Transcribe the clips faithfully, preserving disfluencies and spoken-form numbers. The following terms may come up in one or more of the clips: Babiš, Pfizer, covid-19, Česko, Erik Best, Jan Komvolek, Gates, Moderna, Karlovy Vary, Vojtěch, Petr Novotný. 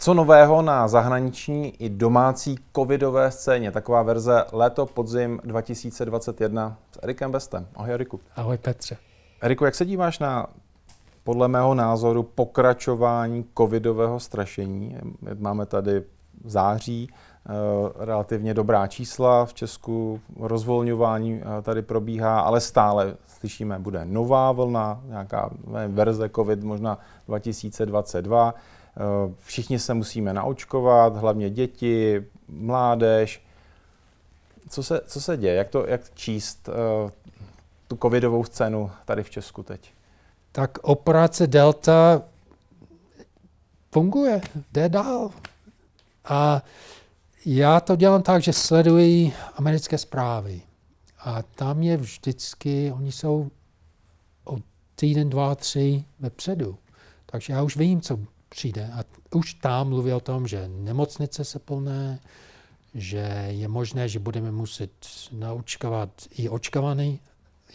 Co nového na zahraniční i domácí covidové scéně? Taková verze léto, podzim dva tisíce dvacet jedna s Erikem Bestem. Ahoj Eriku. Ahoj Petře. Eriku, jak se díváš na podle mého názoru pokračování covidového strašení? Máme tady v září relativně dobrá čísla v Česku, rozvolňování tady probíhá, ale stále slyšíme, bude nová vlna, nějaká verze covid možná dva tisíce dvacet dva. Všichni se musíme naočkovat, hlavně děti, mládež. Co se, co se děje? Jak, to, jak číst uh, tu covidovou scénu tady v Česku teď? Tak operace Delta funguje, jde dál. A já to dělám tak, že sleduji americké zprávy. A tam je vždycky, oni jsou o týden, dva, tři vepředu. Takže já už vím, co přijde. A už tam mluví o tom, že nemocnice se plné, že je možné, že budeme muset naočkovat i očkovaný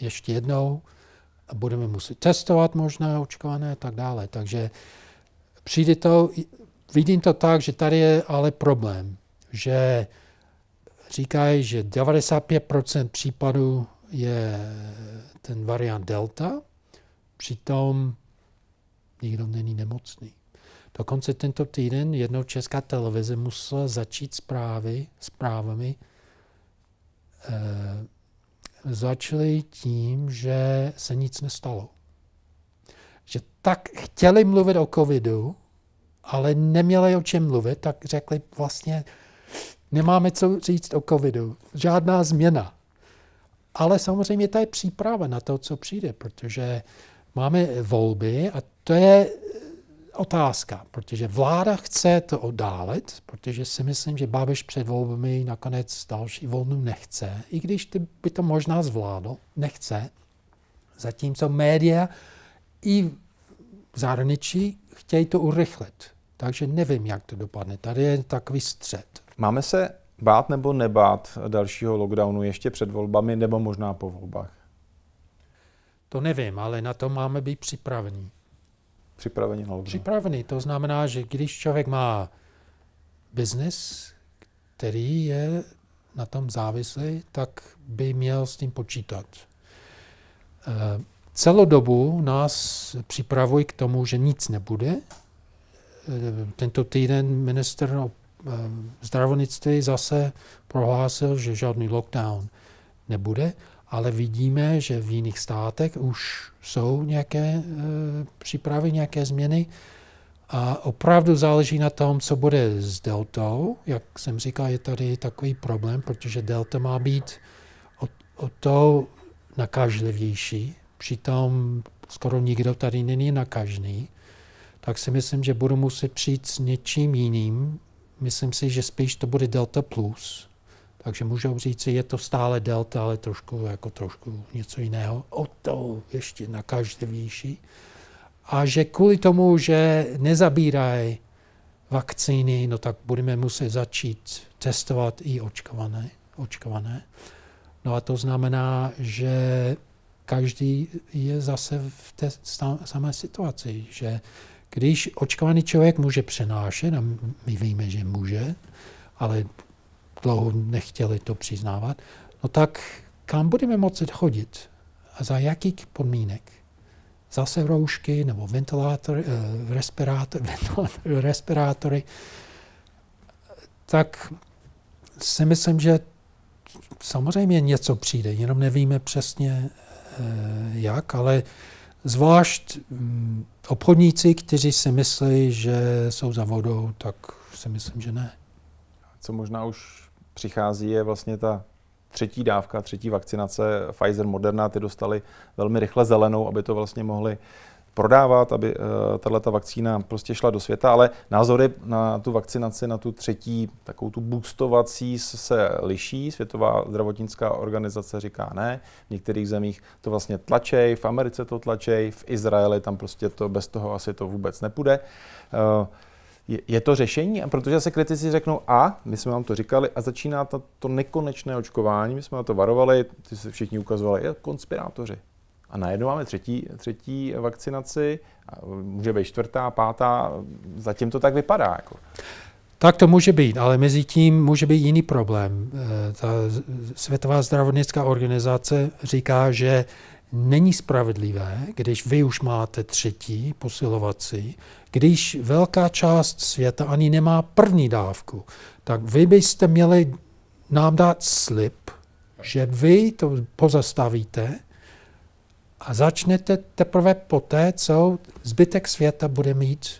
ještě jednou. A budeme muset testovat možná očkované a tak dále. Takže přijde to, vidím to tak, že tady je ale problém, že říkají, že devadesát pět procent případů je ten variant Delta, přitom nikdo není nemocný. Dokonce tento týden jednou Česká televize musela začít zprávy, zprávami. E, začaly tím, že se nic nestalo. Že tak chtěli mluvit o covidu, ale neměli o čem mluvit, tak řekli vlastně, nemáme co říct o covidu, žádná změna. Ale samozřejmě to je příprava na to, co přijde, protože máme volby a to je otázka, protože vláda chce to oddálet, protože si myslím, že Babiš před volbami nakonec další volnu nechce, i když by to možná zvládl, nechce. Zatímco média i v zahraničí chtějí to urychlit, takže nevím, jak to dopadne. Tady je takový střed. Máme se bát nebo nebát dalšího lockdownu ještě před volbami nebo možná po volbách? To nevím, ale na to máme být připravení. Připravený na lockdown. Připravený, to znamená, že když člověk má biznis, který je na tom závislý, tak by měl s tím počítat. E, celou dobu nás připravují k tomu, že nic nebude. E, tento týden minister e, zdravotnictví zase prohlásil, že žádný lockdown nebude. Ale vidíme, že v jiných státech už jsou nějaké e, přípravy, nějaké změny a opravdu záleží na tom, co bude s deltou. Jak jsem říkal, je tady takový problém, protože delta má být o, o to nakažlivější, přitom skoro nikdo tady není nakažný, tak si myslím, že budu muset přijít s něčím jiným. Myslím si, že spíš to bude delta plus. Takže můžu říct, je to stále delta, ale trošku, jako trošku něco jiného. O to ještě nakažlivější. A že kvůli tomu, že nezabírají vakcíny, no tak budeme muset začít testovat i očkované. očkované. No a to znamená, že každý je zase v té samé situaci, že když očkovaný člověk může přenášet, a my víme, že může, ale dlouho nechtěli to přiznávat, no tak kam budeme moci chodit a za jakých podmínek? Zase roušky nebo ventilátory, eh, respirátor, ventilátor, respirátory, tak si myslím, že samozřejmě něco přijde, jenom nevíme přesně eh, jak, ale zvlášť hm, obchodníci, kteří si myslí, že jsou za vodou, tak si myslím, že ne. Co možná už přichází, je vlastně ta třetí dávka, třetí vakcinace Pfizer, Moderna, ty dostali velmi rychle zelenou, aby to vlastně mohli prodávat, aby tato vakcína prostě šla do světa, ale názory na tu vakcinaci, na tu třetí, takovou tu boostovací se liší. Světová zdravotnická organizace říká ne, v některých zemích to vlastně tlačej, v Americe to tlačej, v Izraeli tam prostě to bez toho asi to vůbec nepůjde. Je to řešení, protože se kritici řeknou a, my jsme vám to říkali, a začíná to, to nekonečné očkování, my jsme na to varovali, ty se všichni ukazovali, je konspirátoři. A najednou máme třetí, třetí vakcinaci, může být čtvrtá, pátá, zatím to tak vypadá. Jako. Tak to může být, ale mezi tím může být jiný problém. Ta Světová zdravotnická organizace říká, že není spravedlivé, když vy už máte třetí posilovací, když velká část světa ani nemá první dávku, tak vy byste měli nám dát slib, že vy to pozastavíte a začnete teprve poté, co zbytek světa bude mít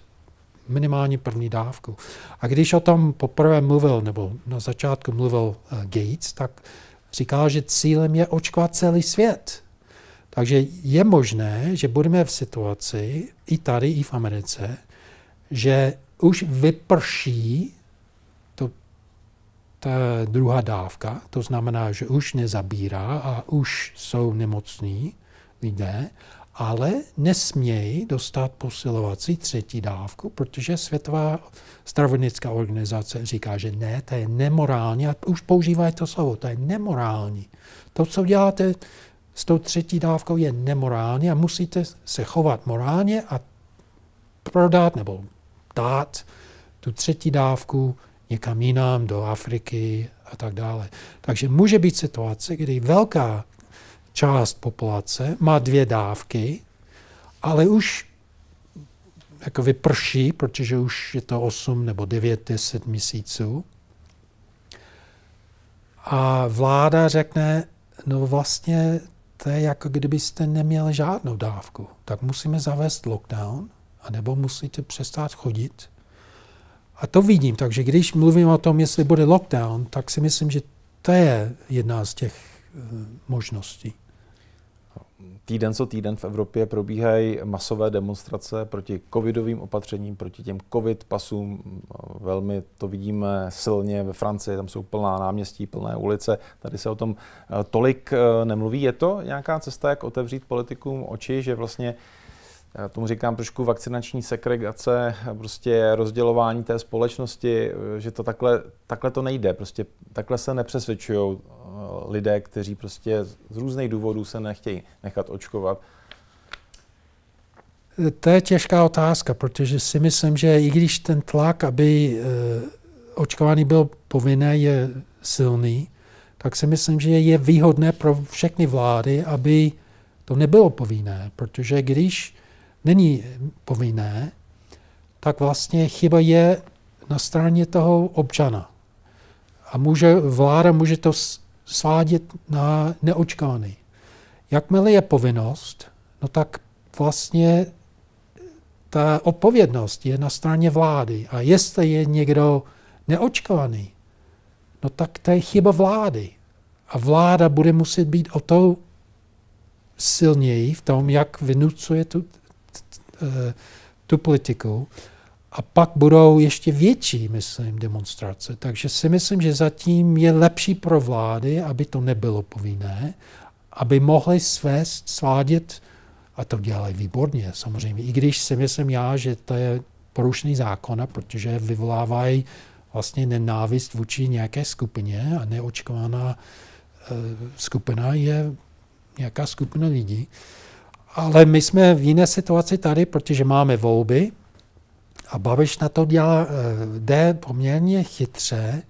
minimálně první dávku. A když o tom poprvé mluvil, nebo na začátku mluvil uh, Gates, tak říkal, že cílem je očkovat celý svět. Takže je možné, že budeme v situaci, i tady, i v Americe, že už vyprší to, ta druhá dávka, to znamená, že už nezabírá a už jsou nemocní lidé, ale nesmějí dostat posilovací třetí dávku, protože Světová zdravotnická organizace říká, že ne, to je nemorální, a už používají to slovo, to je nemorální. To, co děláte s tou třetí dávkou, je nemorální a musíte se chovat morálně a prodat nebo dát tu třetí dávku někam jinam, do Afriky a tak dále. Takže může být situace, kdy velká část populace má dvě dávky, ale už jako vyprší, protože už je to osm nebo devět, deset měsíců. A vláda řekne, no vlastně to je jako kdybyste neměli žádnou dávku. Tak musíme zavést lockdown, anebo musíte přestat chodit. A to vidím, takže když mluvím o tom, jestli bude lockdown, tak si myslím, že to je jedna z těch možností. Týden co týden v Evropě probíhají masové demonstrace proti covidovým opatřením, proti těm covid pasům. Velmi to vidíme silně ve Francii, tam jsou plná náměstí, plné ulice. Tady se o tom tolik nemluví. Je to nějaká cesta, jak otevřít politikům oči, že vlastně, já tomu říkám trošku vakcinační segregace, prostě rozdělování té společnosti, že to takhle, takhle to nejde, prostě takhle se nepřesvědčují lidé, kteří prostě z různých důvodů se nechtějí nechat očkovat? To je těžká otázka, protože si myslím, že i když ten tlak, aby očkování byl povinné, je silný, tak si myslím, že je výhodné pro všechny vlády, aby to nebylo povinné, protože když není povinné, tak vlastně chyba je na straně toho občana. A může, vláda může to svádět na neočkovaný. Jakmile je povinnost, no tak vlastně ta odpovědnost je na straně vlády. A jestli je někdo neočkovaný, no tak to je chyba vlády. A vláda bude muset být o to silněji v tom, jak vynucuje tu, tu politiku. A pak budou ještě větší, myslím, demonstrace. Takže si myslím, že zatím je lepší pro vlády, aby to nebylo povinné, aby mohly svést, svádět, a to dělají výborně samozřejmě, i když si myslím já, že to je porušení zákona, protože vyvolávají vlastně nenávist vůči nějaké skupině a neočkovaná uh, skupina je nějaká skupina lidí. Ale my jsme v jiné situaci tady, protože máme volby, a Babiš na to dělá, jde poměrně chytře,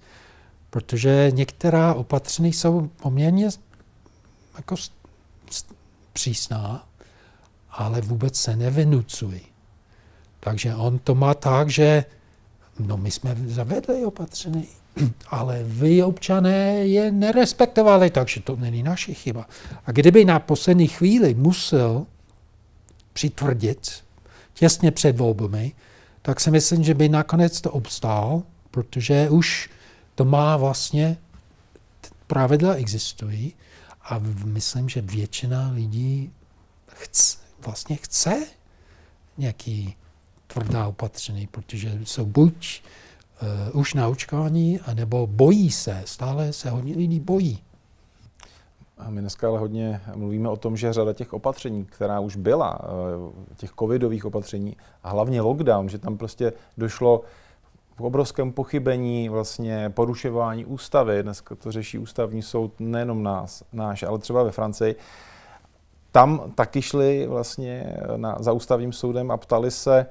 protože některá opatření jsou poměrně jako přísná, ale vůbec se nevynucují. Takže on to má tak, že no my jsme zavedli opatření, ale vy občané je nerespektovali, takže to není naše chyba. A kdyby na poslední chvíli musel přitvrdit těsně před volbami, tak si myslím, že by nakonec to obstál, protože už to má vlastně, pravidla existují a myslím, že většina lidí chc, vlastně chce nějaký tvrdá opatření, protože jsou buď uh, už naočkání, anebo bojí se, stále se hodně lidí bojí. A my dneska ale hodně mluvíme o tom, že řada těch opatření, která už byla, těch covidových opatření a hlavně lockdown, že tam prostě došlo k obrovskému pochybení, vlastně porušování ústavy. Dneska to řeší ústavní soud, nejenom nás, náš, ale třeba ve Francii. tam taky šli vlastně na, za ústavním soudem a ptali se,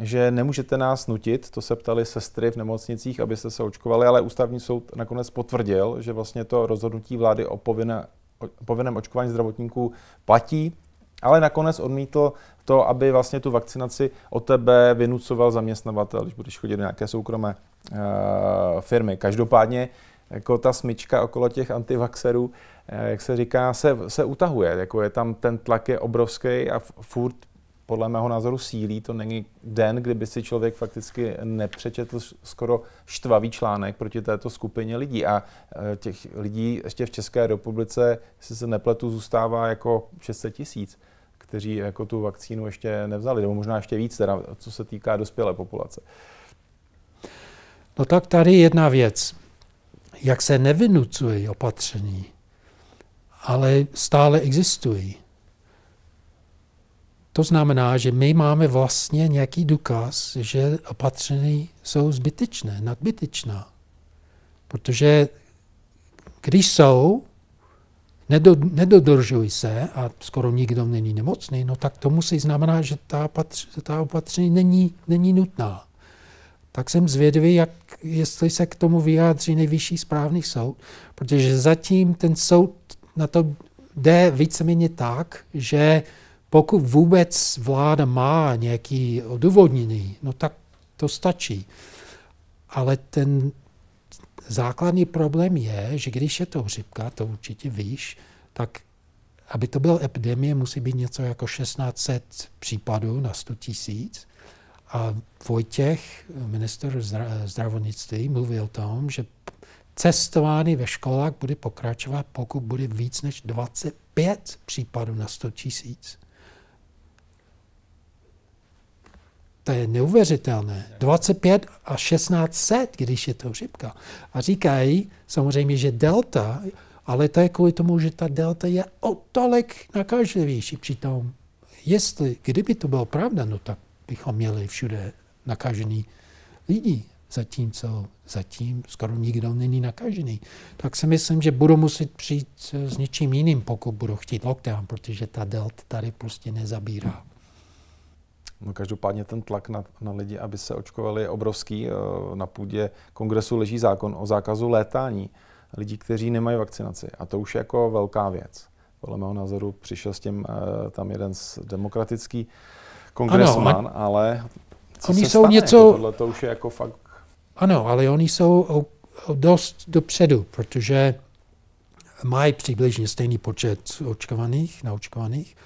že nemůžete nás nutit, to se ptali sestry v nemocnicích, abyste se očkovali, ale ústavní soud nakonec potvrdil, že vlastně to rozhodnutí vlády o povinné, o povinném očkování zdravotníků platí, ale nakonec odmítl to, aby vlastně tu vakcinaci od tebe vynucoval zaměstnavatel, když budeš chodit do nějaké soukromé uh, firmy. Každopádně jako ta smyčka okolo těch antivaxerů, jak se říká, se, se utahuje. Jako je tam, ten tlak je obrovský a furt podle mého názoru sílí. To není den, kdyby si člověk fakticky nepřečetl skoro štvavý článek proti této skupině lidí. A těch lidí ještě v České republice, jestli se nepletu, zůstává jako šest set tisíc, kteří jako tu vakcínu ještě nevzali, nebo možná ještě víc, teda, co se týká dospělé populace. No tak tady jedna věc. Jak se nevynucují opatření, ale stále existují. To znamená, že my máme vlastně nějaký důkaz, že opatření jsou zbytečné, nadbytečná. Protože když jsou, nedodržují se a skoro nikdo není nemocný, no tak to musí znamenat, že ta opatření, ta opatření není, není nutná. Tak jsem zvědavý, jak, jestli se k tomu vyjádří nejvyšší správný soud, protože zatím ten soud na to jde víceméně tak, že pokud vůbec vláda má nějaký odůvodnění, no tak to stačí. Ale ten základní problém je, že když je to hřipka, to určitě víš, tak aby to byla epidemie, musí být něco jako šestnáct set případů na sto tisíc. A Vojtěch, minister zdravotnictví, mluvil o tom, že cestování ve školách bude pokračovat, pokud bude víc než dvacet pět případů na sto tisíc. To je neuvěřitelné. dvacet pět a šestnáct set, když je to hřipka. A říkají samozřejmě, že delta, ale to je kvůli tomu, že ta delta je o tolik nakažlivější. Přitom, jestli, kdyby to bylo pravda, no tak bychom měli všude nakažený lidi, zatímco zatím skoro nikdo není nakažený. Tak si myslím, že budu muset přijít s něčím jiným, pokud budu chtít lockdown, protože ta delta tady prostě nezabírá. No každopádně ten tlak na, na lidi, aby se očkovali, je obrovský. Na půdě kongresu leží zákon o zákazu létání lidí, kteří nemají vakcinaci. A to už je jako velká věc. Podle mého názoru přišel s tím tam jeden z demokratický kongresman, ano, ale co oni se jsou stane? Něco... Tohle to už je jako fakt... Ano, ale oni jsou o, o dost dopředu, protože mají přibližně stejný počet očkovaných, naočkovaných,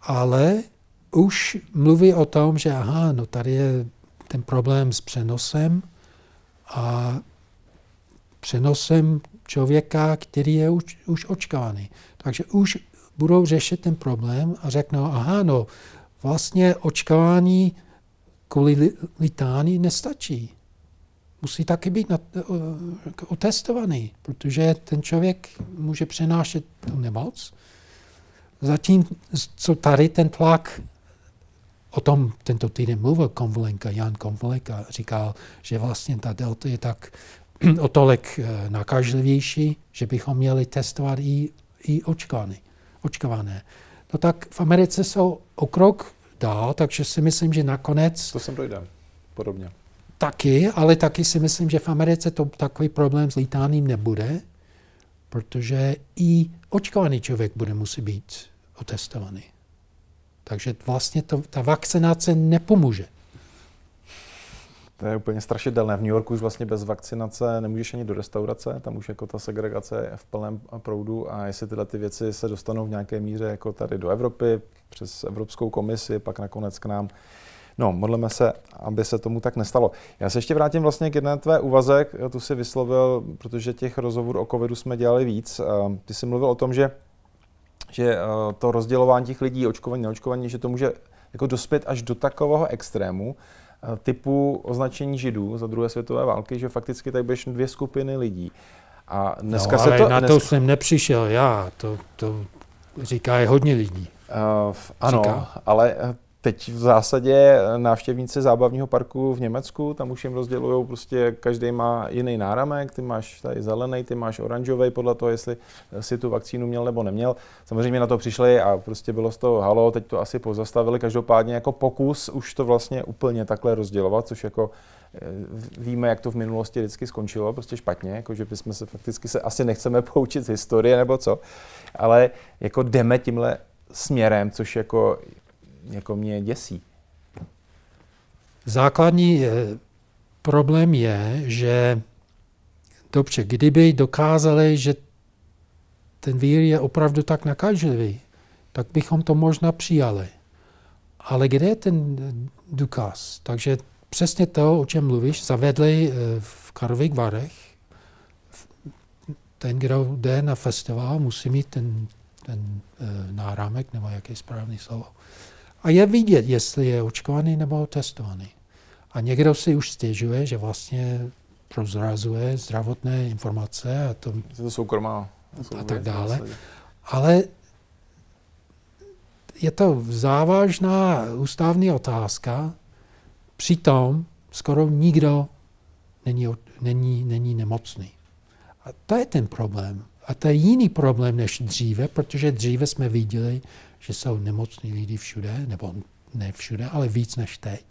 ale už mluví o tom, že aha, no tady je ten problém s přenosem a přenosem člověka, který je už, už očkovaný. Takže už budou řešit ten problém a řeknou, aha, no vlastně očkování kvůli litání nestačí. Musí taky být otestovaný, protože ten člověk může přenášet tu nemoc. Zatím, co tady ten tlak, o tom tento týden mluvil Komvolenka, Jan Komvolek, a říkal, že vlastně ta delta je tak o tolik nakažlivější, že bychom měli testovat i, i očkované. očkované. No tak v Americe jsou o krok dál, takže si myslím, že nakonec... To sem dojde, podobně. Taky, ale taky si myslím, že v Americe to takový problém s lítáním nebude, protože i očkovaný člověk bude muset být otestovaný. Takže vlastně to, ta vakcinace nepomůže. To je úplně strašidelné. V New Yorku už vlastně bez vakcinace nemůžeš ani do restaurace, tam už jako ta segregace je v plném proudu a jestli tyhle ty věci se dostanou v nějaké míře jako tady do Evropy, přes Evropskou komisi, pak nakonec k nám. No, modleme se, aby se tomu tak nestalo. Já se ještě vrátím vlastně k jedné tvé úvaze, tu si vyslovil, protože těch rozhovorů o covidu jsme dělali víc. Ty jsi mluvil o tom, že, že to rozdělování těch lidí, očkovaní, neočkovaní, že to může jako dospět až do takového extrému, typu označení Židů za druhé světové války, že fakticky tady budeš dvě skupiny lidí. A dneska no, ale se to, na dnes... to jsem nepřišel já, to, to říká hodně lidí. Uh, ano, říká. Ale teď v zásadě návštěvníci zábavního parku v Německu, tam už jim rozdělují, prostě každý má jiný náramek, ty máš tady zelený, ty máš oranžový, podle toho, jestli si tu vakcínu měl nebo neměl. Samozřejmě na to přišli a prostě bylo z toho halo, teď to asi pozastavili, každopádně jako pokus už to vlastně úplně takhle rozdělovat, což jako víme, jak to v minulosti vždycky skončilo, prostě špatně, jako že bychom se fakticky se asi nechceme poučit z historie nebo co, ale jako jdeme tímhle směrem, což jako jako mě děsí. Základní problém je, že dobře, kdyby dokázali, že ten vír je opravdu tak nakažlivý, tak bychom to možná přijali. Ale kde je ten důkaz? Takže přesně to, o čem mluvíš, zavedli v Karlových Varech. Ten, kdo jde na festival, musí mít ten, ten náramek, nebo jaké správné slovo. A je vidět, jestli je očkovaný nebo testovaný. A někdo si už stěžuje, že vlastně prozrazuje zdravotné informace a to, to soukromá, a tak dále. Ale je to závažná ústavní otázka. Přitom skoro nikdo není, není, není nemocný. A to je ten problém. A to je jiný problém než dříve, protože dříve jsme viděli, že jsou nemocní lidi všude, nebo ne všude, ale víc než teď.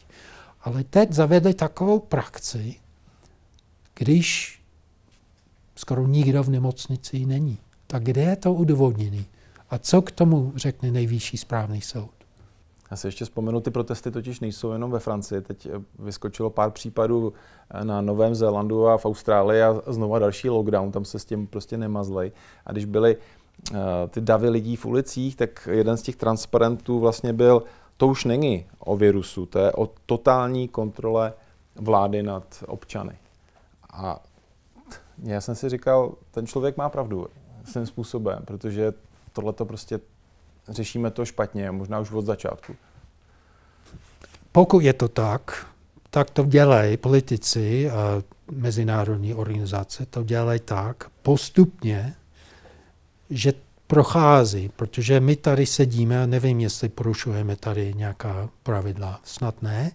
Ale teď zavedli takovou praxi, když skoro nikdo v nemocnici není. Tak kde je to udůvodněné? A co k tomu řekne Nejvyšší správný soud? Já si ještě vzpomenu, ty protesty totiž nejsou jenom ve Francii. Teď vyskočilo pár případů na Novém Zélandu a v Austrálii a znova další lockdown, tam se s tím prostě nemazlej. A když byly ty davy lidí v ulicích, tak jeden z těch transparentů vlastně byl, to už není o virusu, to je o totální kontrole vlády nad občany. A já jsem si říkal, ten člověk má pravdu svým způsobem, protože tohleto prostě řešíme to špatně, možná už od začátku. Pokud je to tak, tak to dělají politici a mezinárodní organizace, to dělají tak postupně, že prochází, protože my tady sedíme a nevím, jestli porušujeme tady nějaká pravidla, snad ne,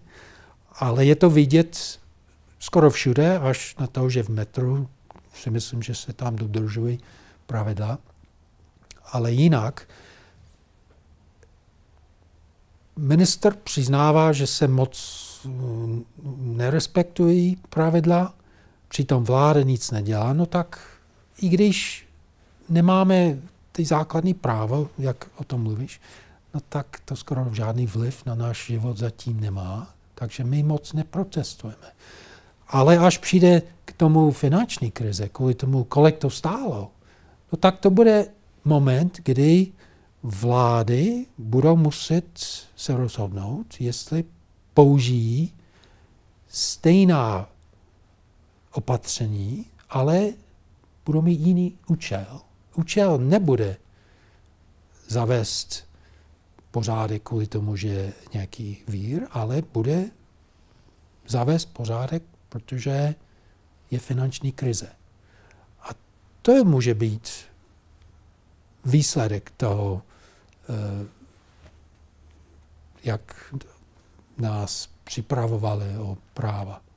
ale je to vidět skoro všude, až na to, že v metru si myslím, že se tam dodržují pravidla, ale jinak minister přiznává, že se moc nerespektují pravidla, přitom vláda nic nedělá, no tak i když nemáme ty základní právo, jak o tom mluvíš, no tak to skoro žádný vliv na náš život zatím nemá, takže my moc neprotestujeme. Ale až přijde k tomu finanční krize, kvůli tomu, kolik to stálo, no tak to bude moment, kdy vlády budou muset se rozhodnout, jestli použijí stejná opatření, ale budou mít jiný účel. Účel nebude zavést pořádek kvůli tomu, že je nějaký vír, ale bude zavést pořádek, protože je finanční krize. A to může být výsledek toho, jak nás připravovali o práva.